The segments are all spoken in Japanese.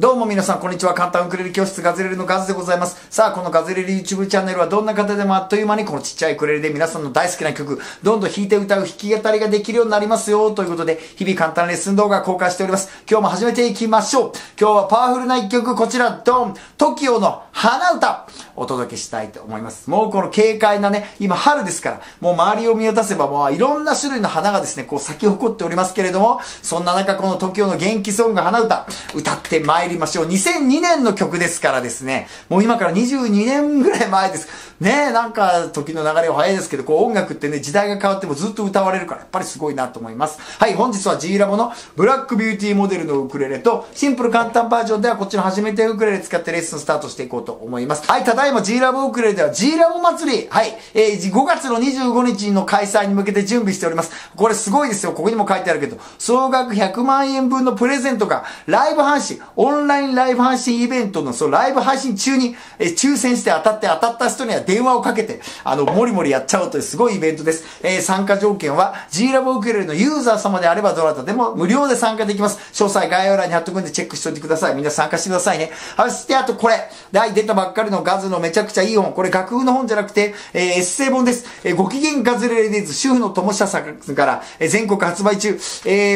どうも皆さん、こんにちは。簡単ウクレレ教室ガズレレのガズでございます。さあ、このガズレレ YouTube チャンネルはどんな方でもあっという間にこのちっちゃいウクレレで皆さんの大好きな曲、どんどん弾いて歌う弾き語りができるようになりますよということで、日々簡単レッスン動画を公開しております。今日も始めていきましょう。今日はパワフルな一曲、こちら、ドン !TOKIO の花歌お届けしたいと思います。もうこの軽快なね、今春ですから、もう周りを見渡せばもういろんな種類の花がですね、こう咲き誇っておりますけれども、そんな中この TOKIO の元気ソング花歌、歌ってまいります。2002年の曲ですからですね、もう今から22年ぐらい前です。ねえ、なんか時の流れは早いですけど、こう音楽ってね、時代が変わってもずっと歌われるから、やっぱりすごいなと思います。はい、本日は G ラボのブラックビューティーモデルのウクレレと、シンプル簡単バージョンではこっちの初めてウクレレ使ってレッスンスタートしていこうと思います。はい、ただいま G ラボウクレレでは G ラボ祭り、はい、5月の25日の開催に向けて準備しております。これすごいですよ、ここにも書いてあるけど、総額100万円分のプレゼントが、ライブ配信、オンラインライブ配信イベントのそのライブ配信中に抽選して当たった人には電話をかけてもりもりやっちゃおうというすごいイベントです。参加条件は G ラボウクレレのユーザー様であればどなたでも無料で参加できます。詳細概要欄に貼っとくんでチェックしておいてください。みんな参加してくださいね。そしてあとこれ。はい、出たばっかりのガズのめちゃくちゃいい本。これ楽譜の本じゃなくてエッセイ本です。ご機嫌ガズレレディーズ主婦の友社さんから全国発売中。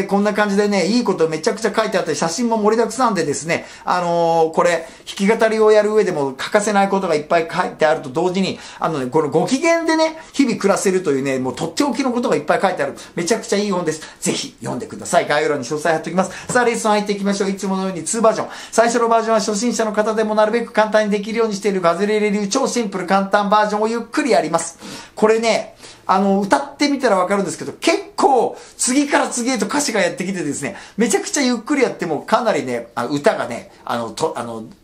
こんな感じでね、いいことめちゃくちゃ書いてあって写真も盛りだくさんでですね、これ、弾き語りをやる上でも欠かせないことがいっぱい書いてあると同時に、ね、このご機嫌でね、日々暮らせるというね、もうとっておきのことがいっぱい書いてある。めちゃくちゃいい本です。ぜひ読んでください。概要欄に詳細貼っておきます。さあ、レッスン入っていきましょう。いつものように2バージョン。最初のバージョンは初心者の方でもなるべく簡単にできるようにしているガズレレ流超シンプル簡単バージョンをゆっくりやります。これね、歌ってみたらわかるんですけど、結構、次から次へと歌詞がやってきてですね、めちゃくちゃゆっくりやってもかなりね、歌がね、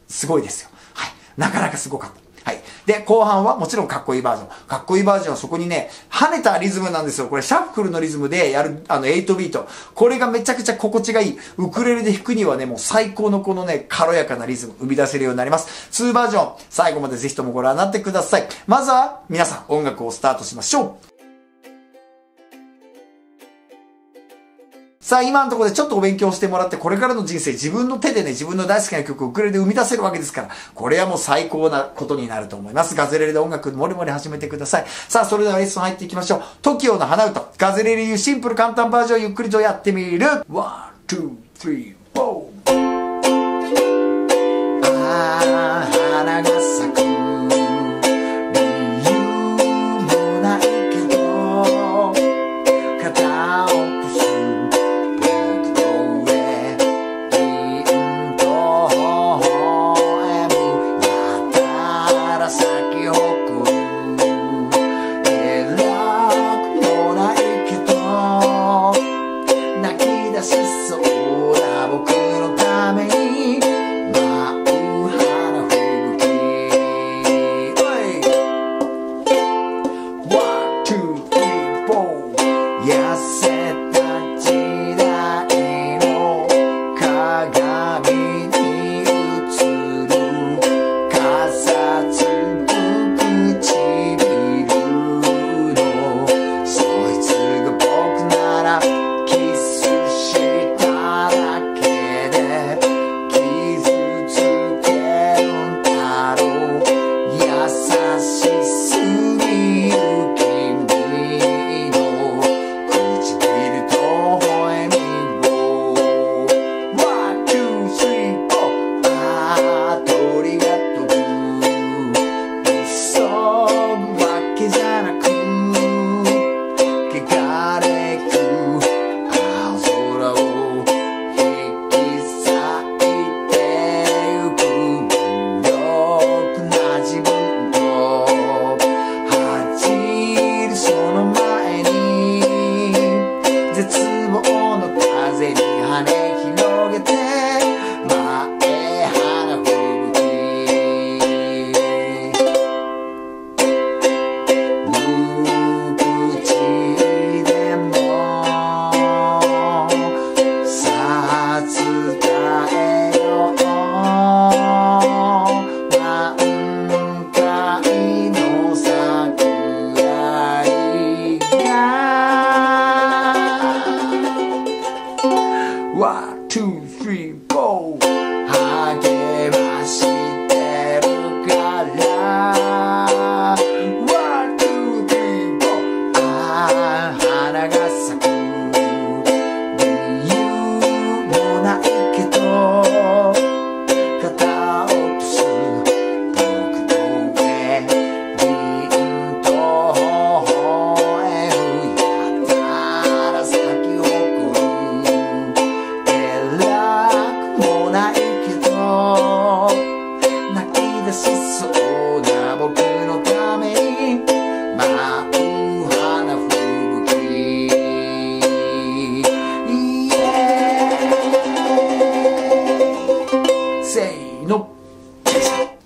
すごいですよ。はい。なかなかすごかった。はい。で、後半はもちろんかっこいいバージョン。かっこいいバージョンはそこにね、跳ねたリズムなんですよ。これシャッフルのリズムでやる、8ビート。これがめちゃくちゃ心地がいい。ウクレレで弾くにはね、もう最高のこのね、軽やかなリズム生み出せるようになります。2バージョン、最後までぜひともご覧になってください。まずは、皆さん音楽をスタートしましょう。さあ、今のところでちょっとお勉強してもらって、これからの人生、自分の手でね、自分の大好きな曲をウクレレで生み出せるわけですから、これはもう最高なことになると思います。ガズレレで音楽、もりもり始めてください。さあ、それではレッスン入っていきましょう。TOKIO の花歌、ガズレレ流シンプル簡単バージョンゆっくりとやってみる。ワン、ツー、スリー、フォー。ああ、花が咲く。One, two, three, four.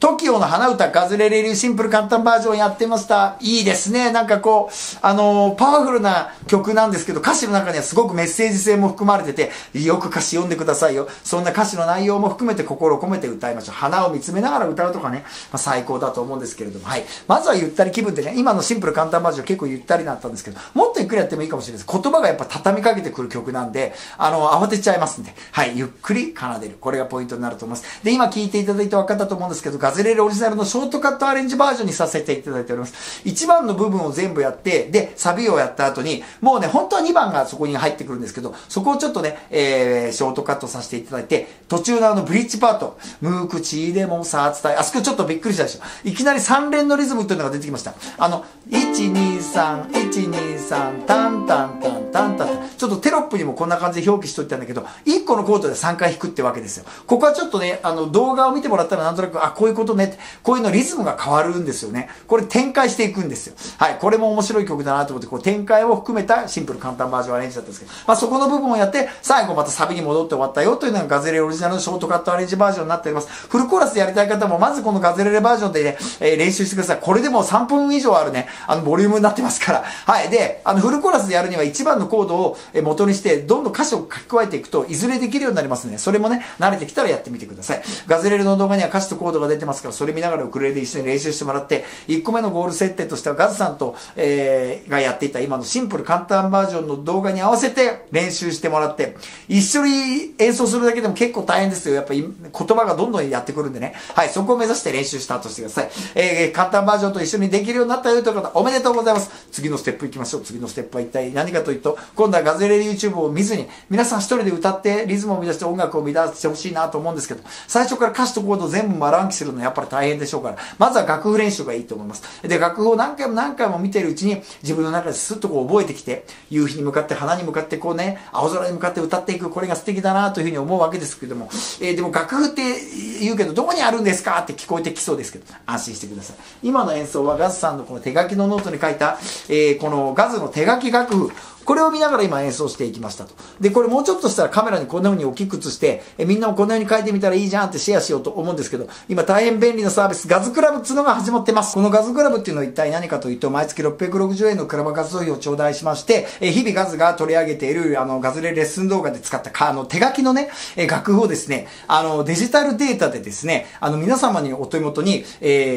TOKIO の花歌ガズレレ流シンプル簡単バージョンやってました。いいですね。なんかこうパワフルな曲なんですけど、歌詞の中にはすごくメッセージ性も含まれてて、よく歌詞読んでくださいよ。そんな歌詞の内容も含めて心を込めて歌いましょう。花を見つめながら歌うとかね、最高だと思うんですけれども、はい、まずはゆったり気分でね、今のシンプル簡単バージョン結構ゆったりだったんですけど、もっとゆっくりやってもいいかもしれないです。言葉がやっぱ畳みかけてくる曲なんで、慌てちゃいますんで、はい、ゆっくり奏でる、これがポイントになると思います。で、今聴いていただいて分かったと思うんですけど、ガズレレオリジナルのショートカットアレンジバージョンにさせていただいております。1番の部分を全部やって、で、サビをやった後に、もうね、本当は2番がそこに入ってくるんですけど、そこをちょっとね、ショートカットさせていただいて、途中のブリッジパート、無口でもさあ伝え、あそこちょっとびっくりしたでしょ。いきなり3連のリズムというのが出てきました。123、123、タンタンタンタンタンタン。ちょっとテロップにもこんな感じで表記しといたんだけど、1個のコードで3回弾くってわけですよ。ここはちょっとね、動画を見てもらったらなんとなく、あ、こういうことね、こういうのリズムが変わるんですよね。これ展開していくんですよ。はい。これも面白い曲だなと思って、こう展開を含めたシンプル簡単バージョンアレンジだったんですけど、そこの部分をやって、最後またサビに戻って終わったよというのがガズレレオリジナルのショートカットアレンジバージョンになっております。フルコーラスでやりたい方も、まずこのガズレレバージョンでね、練習してください。これでもう3分以上あるね、ボリュームになってますから。はい。で、フルコーラスでやるには1番のコードを元にして、どんどん歌詞を書き加えていくと、いずれできるようになりますので、それもね、慣れてきたらやってみてください。ガズレレの動画には歌詞とコードが出てますから、それ見ながらウクレレで一緒に練習してもらって、1個目のゴール設定としてはガズさんと、がやっていた今のシンプル簡単バージョンの動画に合わせて練習してもらって、一緒に演奏するだけでも結構大変ですよ。やっぱり言葉がどんどんやってくるんでね。はい、そこを目指して練習スタートしてください。簡単バージョンと一緒にできるようになったよという方、おめでとうございます。次のステップ行きましょう。次のステップは一体何かというと、今度はガズレレ YouTube を見ずに、皆さん一人で歌ってリズムを乱して音楽を乱してほしいなと思うんですけど、最初から歌詞とコード全部丸暗記するのはやっぱり大変でしょうから、まずは楽譜練習がいいと思います。で、楽譜を何回も何回も見ているうちに、自分の中でスッとこう覚えてきて、夕日に向かって、花に向かってこうね、青空に向かって歌っていく、これが素敵だなというふうに思うわけですけども、でも楽譜って言うけど、どこにあるんですかって聞こえてきそうですけど、安心してください。今の演奏はガズさんのこの手書きのノートに書いた、このガズの手書き楽譜、これを見ながら今演奏していきましたと。で、これもうちょっとしたらカメラにこんな風に大きく映して、みんなもこんな風に書いてみたらいいじゃんってシェアしようと思うんですけど、今大変便利なサービス、ガズクラブっていうのが始まってます。このガズクラブっていうのは一体何かというと、毎月660円のクラブ活動費を頂戴しまして、日々ガズが取り上げている、ガズレレレッスン動画で使った手書きのね、楽譜をですね、デジタルデータでですね、皆様にお手元に、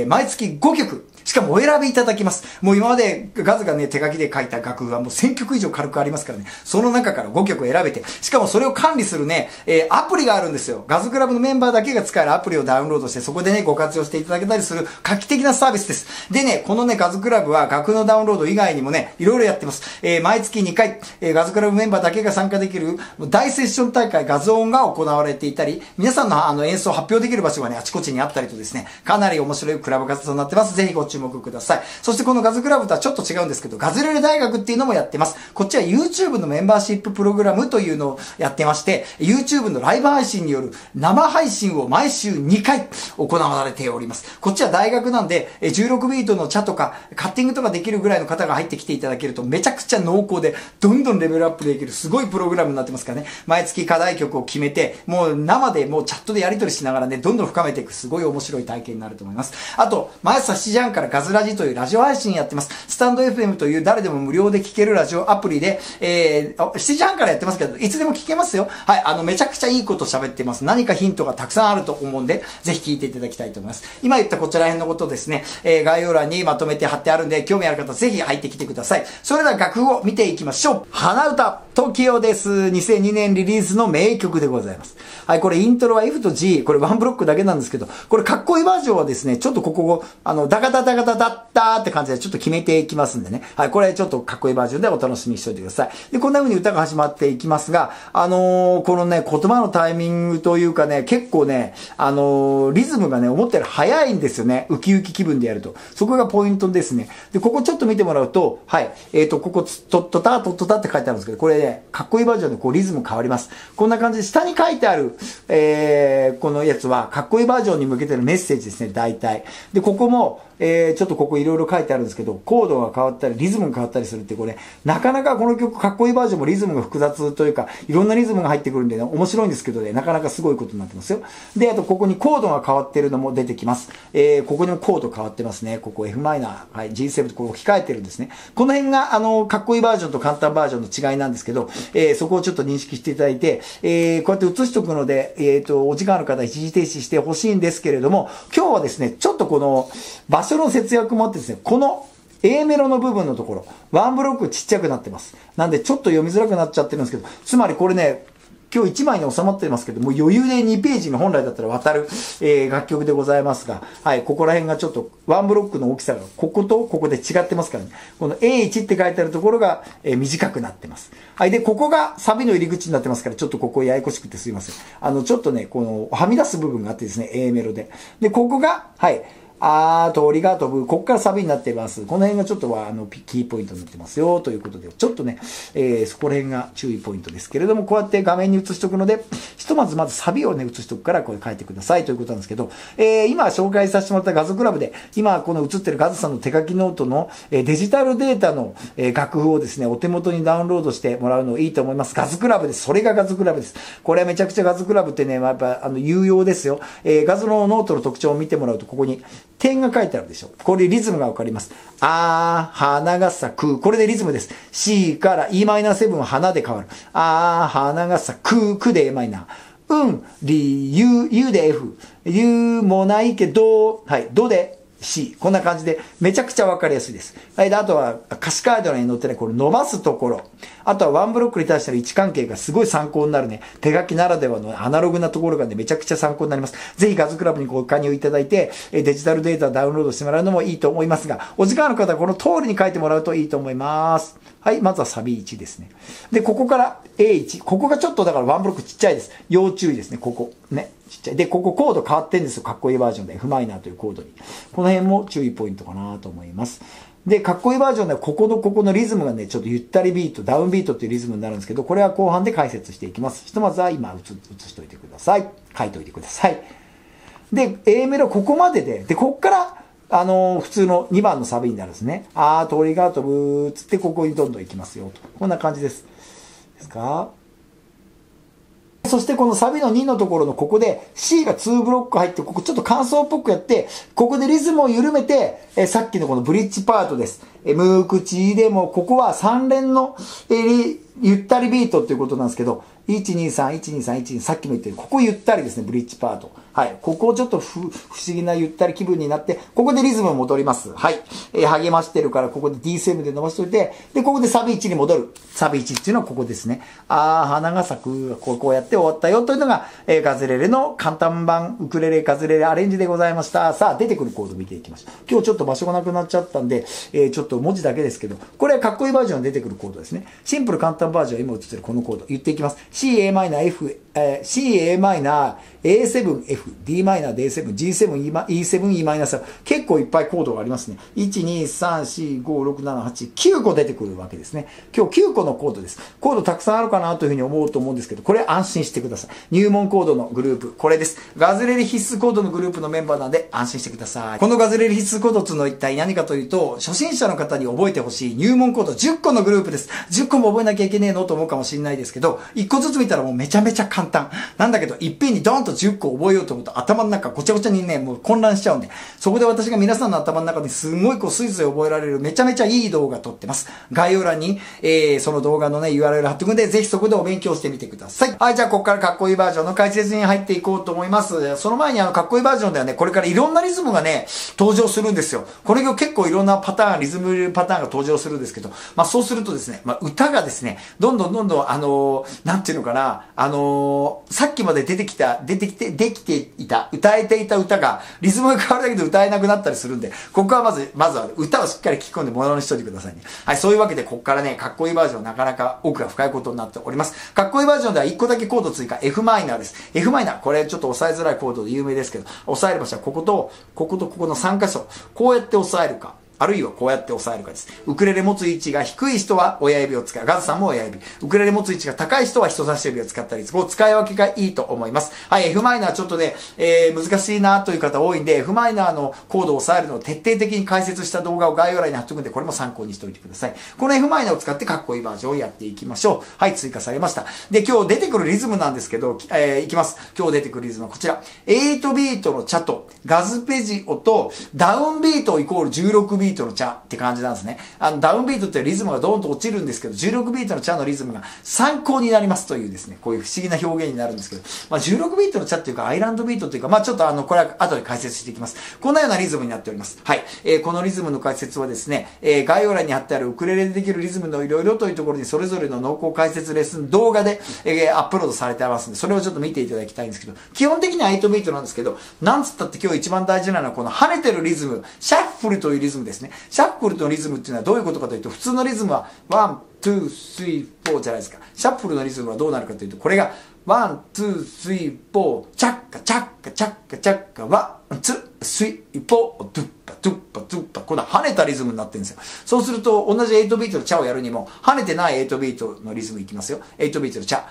毎月5曲、しかもお選びいただきます。もう今までガズがね、手書きで書いた楽譜はもう1000曲以上軽くありますからね、その中から5曲選べて、しかもそれを管理するね、アプリがあるんですよ。ガズクラブのメンバーだけが使えるアプリをダウンロードして、そこでね、ご活用していただけたりする画期的なサービスです。でね、このね、ガズクラブは楽のダウンロード以外にもね、いろいろやってます。毎月2回、ガズクラブメンバーだけが参加できる大セッション大会ガズオンが行われていたり、皆さんの演奏を発表できる場所がね、あちこちにあったりとですね、かなり面白いクラブ活動になってます。ぜひご注目ください。そしてこのガズクラブとはちょっと違うんですけど、ガズレレ大学っていうのもやってます。こっちは YouTube のメンバーシッププログラムというのをやってまして、YouTube のライブ配信による生配信を毎週2回行われております。こっちは大学なんで、16ビートのチャとかカッティングとかできるぐらいの方が入ってきていただけるとめちゃくちゃ濃厚で、どんどんレベルアップできるすごいプログラムになってますからね。毎月課題曲を決めて、もう生でもうチャットでやり取りしながらね、どんどん深めていくすごい面白い体験になると思います。あと、毎朝7時半からガズラジというラジオ配信やってます。スタンド FM という誰でも無料で聴けるラジオアプリで、7時半からやってますけど、いつでも聞けますよ。はい、めちゃくちゃいいこと喋ってます。何かヒントがたくさんあると思うんで、ぜひ聞いていただきたいと思います。今言ったこちら辺のことをですね、概要欄にまとめて貼ってあるんで、興味ある方ぜひ入ってきてください。それでは楽譜を見ていきましょう。花歌 TOKIO です。2002年リリースの名曲でございます。はい、これイントロは F と G、これワンブロックだけなんですけど、これかっこいいバージョンはですね、ちょっとここを、ダカダダカダダッターって感じでちょっと決めていきますんでね。はい、これちょっとかっこいいバージョンでお楽しみにしておいてください。で、こんな風に歌が始まっていきますが、このね、言葉のタイミングというかね、結構ね、リズムがね、思ったより早いんですよね。ウキウキ気分でやると。そこがポイントですね。で、ここちょっと見てもらうと、はい、ここ、トットタ、トットタって書いてあるんですけど、これね、かっこいいバージョンでこうリズム変わります。こんな感じで、下に書いてある、このやつは、かっこいいバージョンに向けてのメッセージですね、大体。で、ここも、ちょっとここいろいろ書いてあるんですけど、コードが変わったり、リズムが変わったりするって、これ、なかなかこの曲、かっこいいバージョンもリズムが複雑というか、いろんなリズムが入ってくるんでね、面白いんですけどね、なかなかすごいことになってますよ。で、あと、ここにコードが変わってるのも出てきます。ここにもコード変わってますね。ここ Fm、はい、G7 とこう置き換えてるんですね。この辺が、かっこいいバージョンと簡単バージョンの違いなんですけど、そこをちょっと認識していただいて、こうやって映しとくので、お時間ある方一時停止してほしいんですけれども、今日はですね、ちょっとこの、場所の節約もあってですね、この、A メロの部分のところ、ワンブロックちっちゃくなってます。なんでちょっと読みづらくなっちゃってるんですけど、つまりこれね、今日1枚に収まってますけど、もう余裕で2ページに本来だったら渡る、楽曲でございますが、はい、ここら辺がちょっとワンブロックの大きさがこことここで違ってますからね。この A1 って書いてあるところが、短くなってます。はい、で、ここがサビの入り口になってますから、ちょっとここややこしくてすいません。ちょっとね、このはみ出す部分があってですね、A メロで。で、ここが、はい、鳥が飛ぶ。ここからサビになっています。この辺がちょっとは、キーポイントになってますよ。ということで、ちょっとね、そこら辺が注意ポイントですけれども、こうやって画面に映しとくので、ひとまずまずサビをね、映しとくから、これ書いてくださいということなんですけど、今紹介させてもらった画像クラブで、今この映ってるガズさんの手書きノートの、デジタルデータの、楽譜をですね、お手元にダウンロードしてもらうのいいと思います。ガズクラブです。それがガズクラブです。これはめちゃくちゃガズクラブってね、まあ、やっぱ、有用ですよ。画像のノートの特徴を見てもらうと、ここに、点が書いてあるでしょ。これリズムがわかります。あー、花が咲く。これでリズムです。C から Em7 は花で変わる。あー、花が咲く。くで Am。うん、り、ゆ、ゆで F。ゆもないけど、はい、どで C。こんな感じで、めちゃくちゃわかりやすいです。はい、で、あとは歌詞カードに載ってない、これ伸ばすところ。あとはワンブロックに対しての位置関係がすごい参考になるね。手書きならではのアナログなところがね、めちゃくちゃ参考になります。ぜひガズクラブにご加入いただいて、デジタルデータダウンロードしてもらうのもいいと思いますが、お時間ある方はこの通りに書いてもらうといいと思います。はい、まずはサビ1ですね。で、ここから A1。ここがちょっとだからワンブロックちっちゃいです。要注意ですね、ここ。ね。ちっちゃい。で、ここコード変わってんですよ。かっこいいバージョンで。Fm というコードに。この辺も注意ポイントかなと思います。で、かっこいいバージョンでは、ここのリズムがね、ちょっとゆったりビート、ダウンビートっていうリズムになるんですけど、これは後半で解説していきます。ひとまずは今、映しといてください。書いといてください。で、A メロここまでで、で、こっから、普通の2番のサビになるんですね。あー、鳥が飛ぶ、つってここにどんどん行きますよ、と。こんな感じです。ですか？そしてこのサビの2のところのここで C が2ブロック入って、ここちょっと間奏っぽくやって、ここでリズムを緩めて、さっきのこのブリッジパートです。無口でも、ここは3連の、ゆったりビートっていうことなんですけど、123、123、12、さっきも言ってる、ここゆったりですね、ブリッジパート。はい。ここをちょっと不思議なゆったり気分になって、ここでリズム戻ります。はい。励ましてるから、ここで D7 で伸ばしといて、で、ここでサビ1に戻る。サビ1っていうのはここですね。あー、花が咲く。こうやって終わったよ。というのが、ガズレレの簡単版、ウクレレガズレレアレンジでございました。さあ、出てくるコード見ていきましょう。今日ちょっと場所がなくなっちゃったんで、ちょっと文字だけですけど、これはかっこいいバージョンで出てくるコードですね。シンプル簡単バージョン、今映ってるこのコード。言っていきます。C、A マイナー、F、C、A マイナー、A7、F、D マイナー、D7、G7、E7、E マイナー3。結構いっぱいコードがありますね。1、2、3、4、5、6、7、8、9個出てくるわけですね。今日9個のコードです。コードたくさんあるかなというふうに思うと思うんですけど、これ安心してください。入門コードのグループ、これです。ガズレレ必須コードのグループのメンバーなんで安心してください。このガズレレ必須コードというのは一体何かというと、初心者の方に覚えてほしい入門コード10個のグループです。10個も覚えなきゃいけねえのと思うかもしれないですけど、1個ずつ見たらもうめちゃめちゃ簡単。簡単。なんだけど、いっぺんにドーンと10個覚えようと思うと頭の中ごちゃごちゃにね、もう混乱しちゃうんで、そこで私が皆さんの頭の中ですごいこうスイスイ覚えられるめちゃめちゃいい動画撮ってます。概要欄に、その動画のね、URL 貼っておくんで、ぜひそこでお勉強してみてください。はい、じゃあここからかっこいいバージョンの解説に入っていこうと思います。その前にかっこいいバージョンではね、これからいろんなリズムがね、登場するんですよ。これが結構いろんなパターン、リズムパターンが登場するんですけど、まあそうするとですね、まあ歌がですね、どんどんなんていうのかな、さっきまでできていた、歌えていた歌が、リズムが変わるだけで歌えなくなったりするんで、ここはまずは歌をしっかり聴き込んでものにしといてくださいね。はい、そういうわけで、ここからね、かっこいいバージョンなかなか奥が深いことになっております。かっこいいバージョンでは1個だけコード追加、F マイナーです。F マイナー、これちょっと押さえづらいコードで有名ですけど、押さえる場所はこことここの3箇所、こうやって押さえるか。あるいはこうやって押さえるかです。ウクレレ持つ位置が低い人は親指を使う。ガズさんも親指。ウクレレ持つ位置が高い人は人差し指を使ったり、こう使い分けがいいと思います。はい、F マイナーちょっとね、難しいなという方多いんで、F マイナーのコードを押さえるのを徹底的に解説した動画を概要欄に貼っておくんで、これも参考にしておいてください。この F マイナーを使ってかっこいいバージョンをやっていきましょう。はい、追加されました。で、今日出てくるリズムなんですけど、いきます。今日出てくるリズムはこちら。8ビートのチャと、ガズペジオと、ダウンビートイコール16ビートのチャって感じなんですね。ダウンビートってリズムがドーンと落ちるんですけど、16ビートのチャのリズムが参考になりますというですね、こういう不思議な表現になるんですけど、まあ、16ビートのチャっていうか、アイランドビートっていうか、まあ、ちょっとこれは後で解説していきます。こんなようなリズムになっております。はい。このリズムの解説はですね、概要欄に貼ってあるウクレレでできるリズムのいろいろというところにそれぞれの濃厚解説レッスン動画で、アップロードされてますんで、それをちょっと見ていただきたいんですけど、基本的には8ビートなんですけど、なんつったって今日一番大事なのはこの跳ねてるリズム、シャッフルというリズムですね。シャッフルのリズムっていうのはどういうことかというと、普通のリズムは1、2、3、4じゃないですか。シャッフルのリズムはどうなるかというと、これが1、2、3、4、チャッカチャッカチャッカチャッカ、1、2、3、4、ドゥッパドゥッパドゥッパ、こんな跳ねたリズムになってるんですよ。そうすると同じ8ビートのチャをやるにも、跳ねてない8ビートのリズムいきますよ。8ビートのチャ。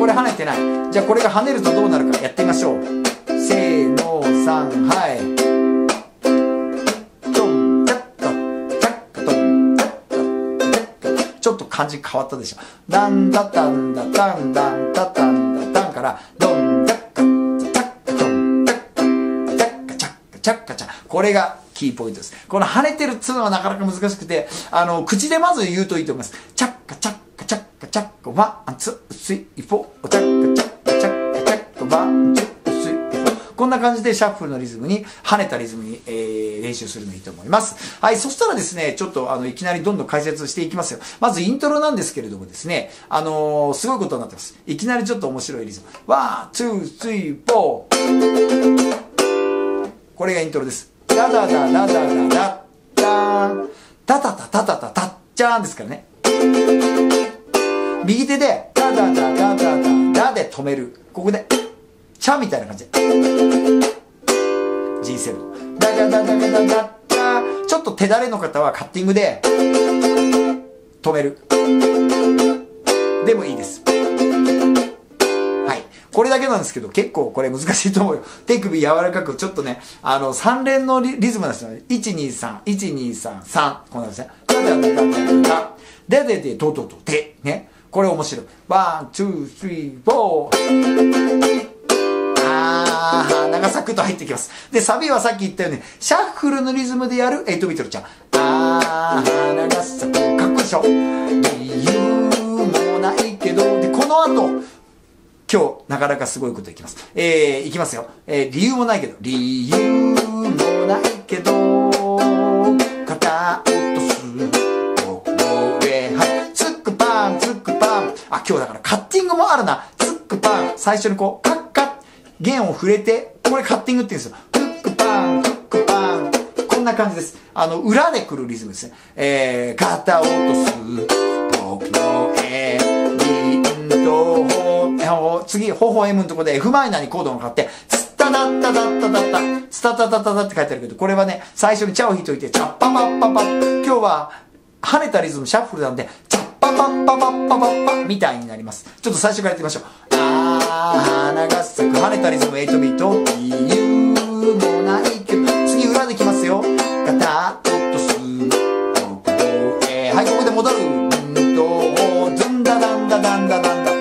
これ跳ねてない。じゃあこれが跳ねるとどうなるかやってみましょう。せーの、3、はい。感じ変わったでしょ。ダンダタンダタンダンダタンダタンからドンダッカチャッカドンダッカチャッカチャッカチャッカ、これがキーポイントです。この跳ねてるっつうのはなかなか難しくて、口でまず言うといいと思います。チャッカチャッカチャッカチャッカ1、2、3、4、チャッカチャッカチャッカチャッカ1、2、3、4、こんな感じでシャッフルのリズムに跳ねたリズムに練習するのいいと思います。はい、そしたらですね、ちょっといきなりどんどん解説していきますよ。まずイントロなんですけれどもですね、すごいことになってます。いきなりちょっと面白いリズム。1、2、3、4。これがイントロです。ダダダダダダダダーン。ダタタタタタタッチャーンですからね。右手でダダダダダダダで止める。ここで、チャみたいな感じで。G7。ちょっと手だれの方はカッティングで止めるでもいいです。はい、これだけなんですけど、結構これ難しいと思うよ。手首柔らかく、ちょっとね、3連のリズムなんですよ。1、2、3、1、2、3、3、こんな感じででトトトテね。これ面白い。1、2、3、4。長さくと入ってきます。で、サビはさっき言ったように、シャッフルのリズムでやる8ビートルちゃん。長さく、かっこいいでしょ。理由もないけど、で、この後、今日、なかなかすごいこといきます。いきますよ。理由もないけど、理由もないけど、肩落とすこれ、はい。ツックパン、ツックパン。あ、今日だからカッティングもあるな。ツックパン。最初にこう、カッカッ。弦を触れて、これカッティングって言うんですよ。クックパン、クックパン。こんな感じです。裏で来るリズムですね。肩を落とす、僕の絵、次、ほほ M のところで F マイナーにコードを変わって、ツッタダッタダッタダッタ、ツタタタタタって書いてあるけど、これはね、最初にチャを弾いておいて、チャッパパッパパッ。今日は、跳ねたリズムシャッフルなんで、チャッパパッパパッパパッパみたいになります。ちょっと最初からやってみましょう。花が咲く跳ねたリズム8ビート、理由もないけど、次裏できますよ。肩落とす、はい、ここで戻る、ドンダダンダダンダダンダ。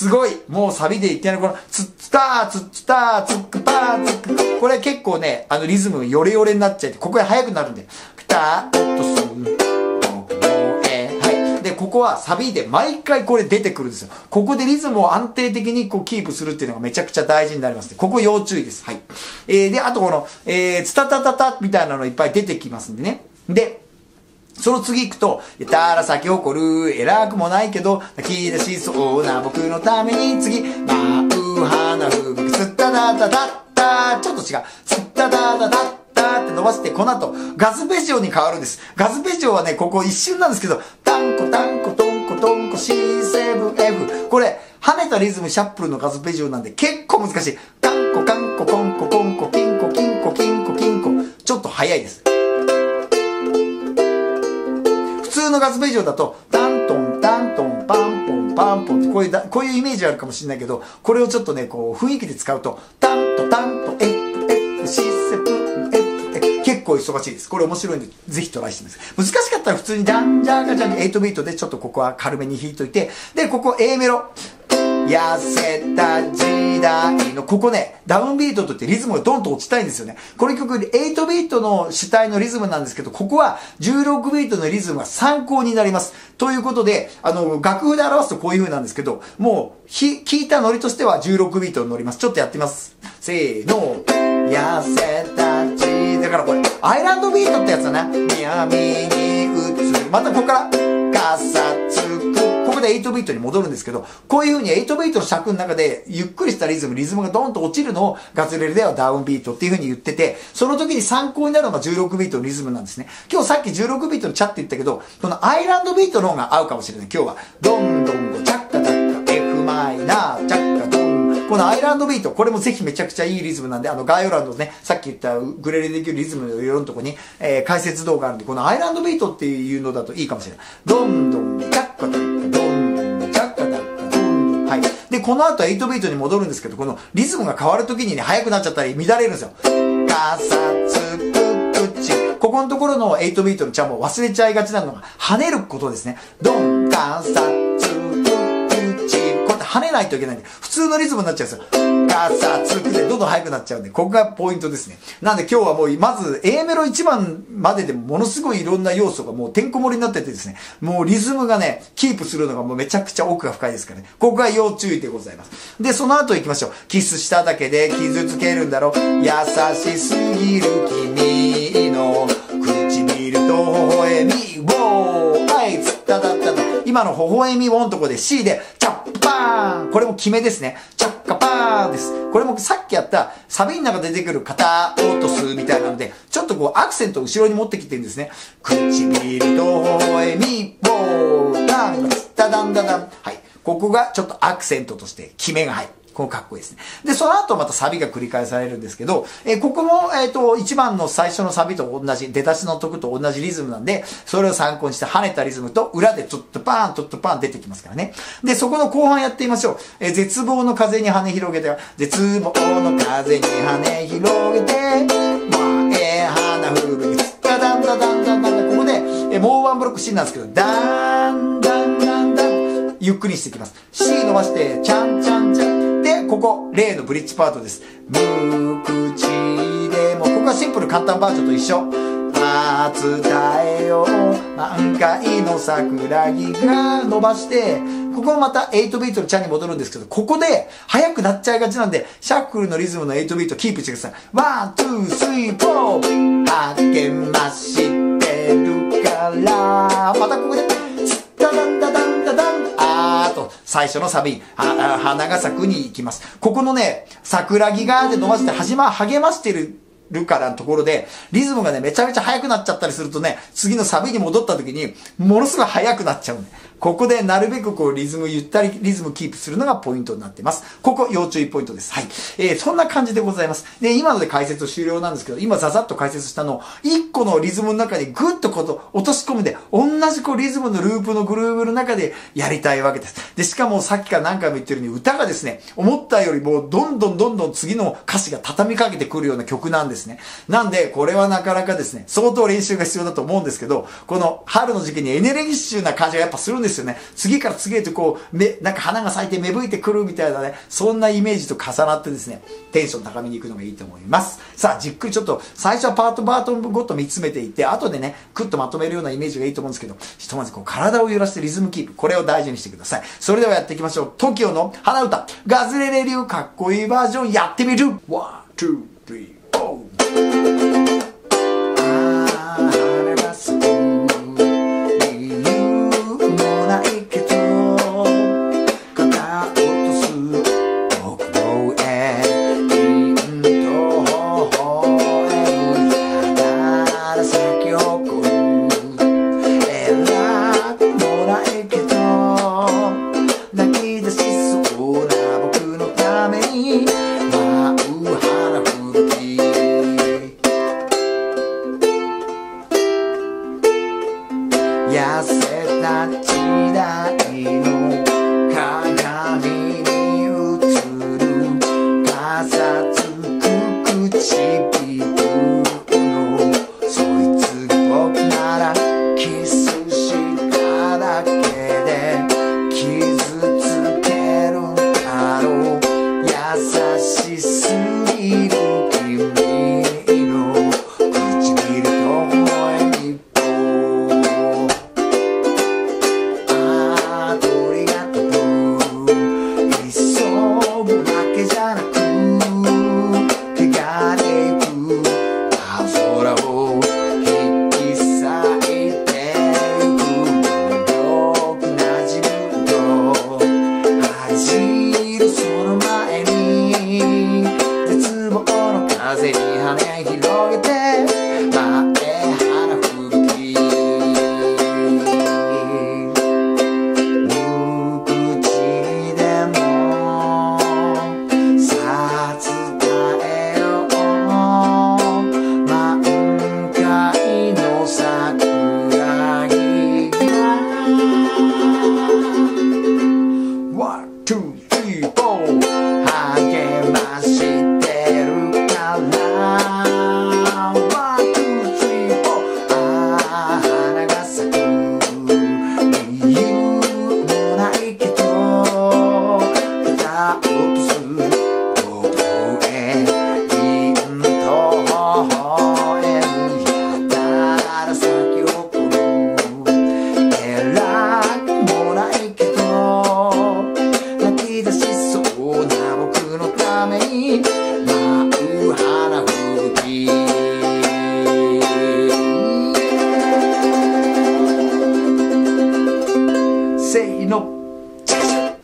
すごい。もうサビでいきなりこの、ツッツター、ツッツター、ツックパー、ツック。これ結構ね、リズムヨレヨレになっちゃって、ここが速くなるんで。ピタッとすん、はい。で、ここはサビで毎回これ出てくるんですよ。ここでリズムを安定的にこうキープするっていうのがめちゃくちゃ大事になりますね。ここ要注意です。はい。で、あとこの、ツタタタタみたいなのいっぱい出てきますんでね。で、その次行くと、たら咲き誇る、偉くもないけど、泣き出しそうな僕のために、次、舞う花吹雪、すっただだだった、ちょっと違う、すっただだだったって伸ばして、この後、ガスペジオに変わるんです。ガスペジオはね、ここ一瞬なんですけど、タンコタンコトンコトンコ、シーセブンエブ。これ、跳ねたリズム、シャッフルのガスペジオなんで、結構難しい。タンコタンココンココンコ、キンコキンコキンコキンコ、ちょっと早いです。普通のガスペジオだと、タントン、タントン、パンポン、パンポンってこういうイメージあるかもしれないけど、これをちょっとね、こう、雰囲気で使うと、タント、タント、シセプ、結構忙しいです。これ面白いんで、ぜひトライしてみてください。難しかったら普通に、ジャンジャンガジャン8ビートで、ちょっとここは軽めに弾いといて、で、ここ A メロ。痩せた時代の、ここね、ダウンビートといってリズムがドンと落ちたいんですよね。この曲、8ビートの主体のリズムなんですけど、ここは16ビートのリズムが参考になります。ということで、楽譜で表すとこういう風なんですけど、もう、聞いたノリとしては16ビートに乗ります。ちょっとやってみます。せーの。痩せた時代。だからこれ、アイランドビートってやつだな。南に移る。またここから、ガサつく。ここで8ビートに戻るんですけど、こういう風に8ビートの尺の中で、ゆっくりしたリズムがドーンと落ちるのをガズレレではダウンビートっていう風に言ってて、その時に参考になるのが16ビートのリズムなんですね。今日さっき16ビートのチャって言ったけど、このアイランドビートの方が合うかもしれない。今日は、ドンドンゴ、チャッカチャッカ、F マイナー、チャッカドン。このアイランドビート、これもぜひめちゃくちゃいいリズムなんで、概要欄のね、さっき言ったウクレレできるリズムの4のとこに、解説動画あるんで、このアイランドビートっていうのだといいかもしれない。ドンドンゴ、チャッカチャッカ、はい。で、この後8ビートに戻るんですけど、このリズムが変わるときにね、速くなっちゃったり、乱れるんですよ。ガサツククチ。ここのところの8ビートのチャンも忘れちゃいがちなのが、跳ねることですね。ドン、ガサツククチ。こうやって跳ねないといけないんで、普通のリズムになっちゃうんですよ。ガサツクでどんどん速くなっちゃうんで、ここがポイントですね。なんで今日はもう、まず A メロ1番まででものすごいいろんな要素がもうてんこ盛りになっててですね、もうリズムがね、キープするのがもうめちゃくちゃ奥が深いですからね。ここが要注意でございます。で、その後行きましょう。キスしただけで傷つけるんだろう。優しすぎる君の唇と微笑みを。はい、つっただっただ。今の微笑みをのとこで C で、チャッパーン。これも決めですね。チャッカパーンです。これもさっきやったサビの中で出てくる肩落とすみたいなので、ちょっとこうアクセントを後ろに持ってきてるんですね。唇と微笑みボーダン、ダダンダダン。はい。ここがちょっとアクセントとして決めが入る。このかっこいいですね。で、その後またサビが繰り返されるんですけど、ここも、1番の最初のサビと同じ、出だしのとくと同じリズムなんで、それを参考にして跳ねたリズムと裏でトットパーン、トットパーン出てきますからね。で、そこの後半やってみましょう。絶望の風に跳ね広げて、絶望の風に跳ね広げて、前花吹雪、つっただんだだんだんだんだん。ここで、もうワンブロック C なんですけど、だんだんだんだん、ゆっくりしていきます。C 伸ばして、ちゃんちゃんちゃん。で、ここ、例のブリッジパートです。無口でも、ここはシンプル簡単バージョンと一緒。まあ、伝えよう。満開の桜木が伸ばして、ここまた8ビートのチャンに戻るんですけど、ここで速くなっちゃいがちなんで、シャッフルのリズムの8ビートキープしてください。ワン、ツー、スリー、フォー。励ましてるから。またここで、ダダンダダンダダン。あーと、最初のサビ、花が咲くに行きます。ここのね、桜木がーで伸ばして、励ましてるからのところで、リズムがね、めちゃめちゃ速くなっちゃったりするとね、次のサビに戻った時に、ものすごい速くなっちゃうんで。ここでなるべくこうリズム、ゆったりリズムキープするのがポイントになっています。ここ要注意ポイントです。はい。そんな感じでございます。で、今ので解説終了なんですけど、今ザザッと解説したのを、一個のリズムの中にグッとこと落とし込むで、同じこうリズムのループのグルーヴの中でやりたいわけです。で、しかもさっきから何回も言ってるように、歌がですね、思ったよりもどんどん次の歌詞が畳みかけてくるような曲なんですね。なんで、これはなかなかですね、相当練習が必要だと思うんですけど、この春の時期にエネルギッシュな感じがやっぱするんですですよね。次から次へとこう、なんか花が咲いて芽吹いてくるみたいなね、そんなイメージと重なってですね、テンション高めに行くのがいいと思います。さあ、じっくりちょっと、最初はパートごと見つめていって、後でね、クッとまとめるようなイメージがいいと思うんですけど、ひとまずこう、体を揺らしてリズムキープ。これを大事にしてください。それではやっていきましょう。TOKIO の花歌、ガズレレ流かっこいいバージョンやってみる !1、2、3、4!痩せた時代の鏡に映るガサつく唇のそいつが僕ならキスしただけで傷つけるだろう優しすぎる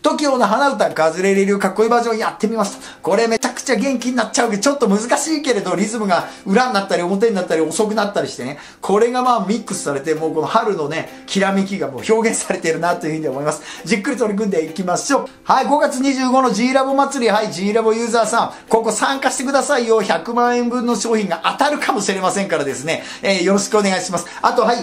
TOKIO の花歌ガズレレ流かっこいいバージョンやってみました。これめちゃくちゃ元気になっちゃうけど、ちょっと難しいけれど、リズムが裏になったり表になったり遅くなったりしてね、これがまあミックスされて、もうこの春のねきらめきがもう表現されているなというふうに思います。じっくり取り組んでいきましょう。はい、5月25の G ラボ祭り、はい、 G ラボユーザーさん、ここ参加してくださいよ。100万円分の商品が当たるかもしれませんからですね、よろしくお願いします。あと、はい、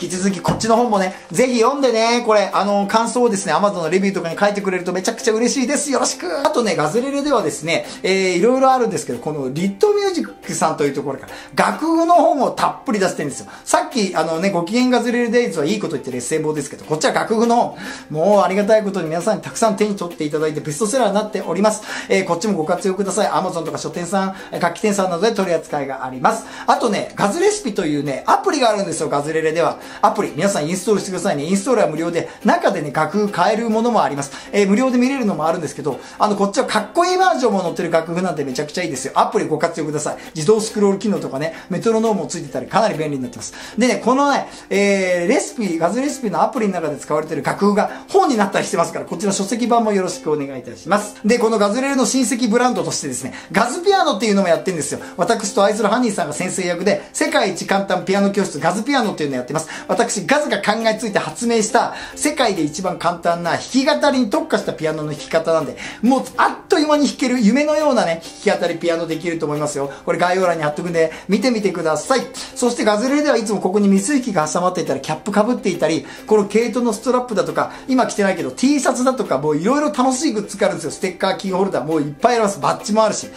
引き続きこっちの本もね、ぜひ読んでね、これ、感想をですね、Amazon のレビューとかに書いてくれるとめちゃくちゃ嬉しいです。よろしく。あとね、ガズレレではですね、いろいろあるんですけど、このリッドミュージックさんというところから、学語の本をたっぷり出してるんですよ。さっき、ご機嫌ガズレレデイズはいいこと言ってるエッセイ本ですけど、こっちは学語の本、もうありがたいことに皆さんにたくさん手に取っていただいてベストセラーになっております。こっちもご活用ください。Amazon とか書店さん、楽器店さんなどで取り扱いがあります。あとね、ガズレシピというね、アプリがあるんですよ、ガズレレでは。アプリ、皆さんインストールしてくださいね。インストールは無料で、中でね、楽譜変えるものもあります。無料で見れるのもあるんですけど、こっちはかっこいいバージョンも載ってる楽譜なんてめちゃくちゃいいですよ。アプリご活用ください。自動スクロール機能とかね、メトロノームもついてたりかなり便利になってます。でね、このね、ガズレシピのアプリの中で使われてる楽譜が本になったりしてますから、こっちの書籍版もよろしくお願いいたします。で、このガズレレの親戚ブランドとしてですね、ガズピアノっていうのもやってるんですよ。私と愛するハニーさんが先生役で、世界一簡単ピアノ教室ガズピアノっていうのやってます。私、ガズが考えついて発明した世界で一番簡単な弾き語りに特化したピアノの弾き方なんで、もうあっという間に弾ける夢のようなね、弾き語りピアノできると思いますよ。これ概要欄に貼っとくんで見てみてください。そしてガズレレではいつもここに水引が挟まっていたり、キャップ被っていたり、この毛糸のストラップだとか、今着てないけど T シャツだとか、もういろいろ楽しいグッズがあるんですよ。ステッカー、キーホルダー、もういっぱいあります。バッジもあるし。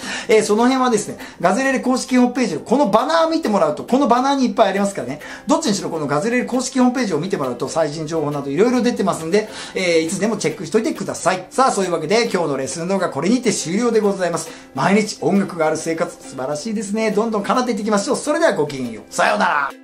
その辺はですね、ガズレレ公式ホームページのこのバナー見てもらうと、このバナーにいっぱいありますからね。どっちにしろこのガズレレれる公式ホームページを見てもらうと最新情報などいろいろ出てますんで、いつでもチェックしといてください。さあ、そういうわけで今日のレッスン動画これにて終了でございます。毎日音楽がある生活、素晴らしいですね。どんどん叶っていっていきましょう。それではごきげんよう。さようなら。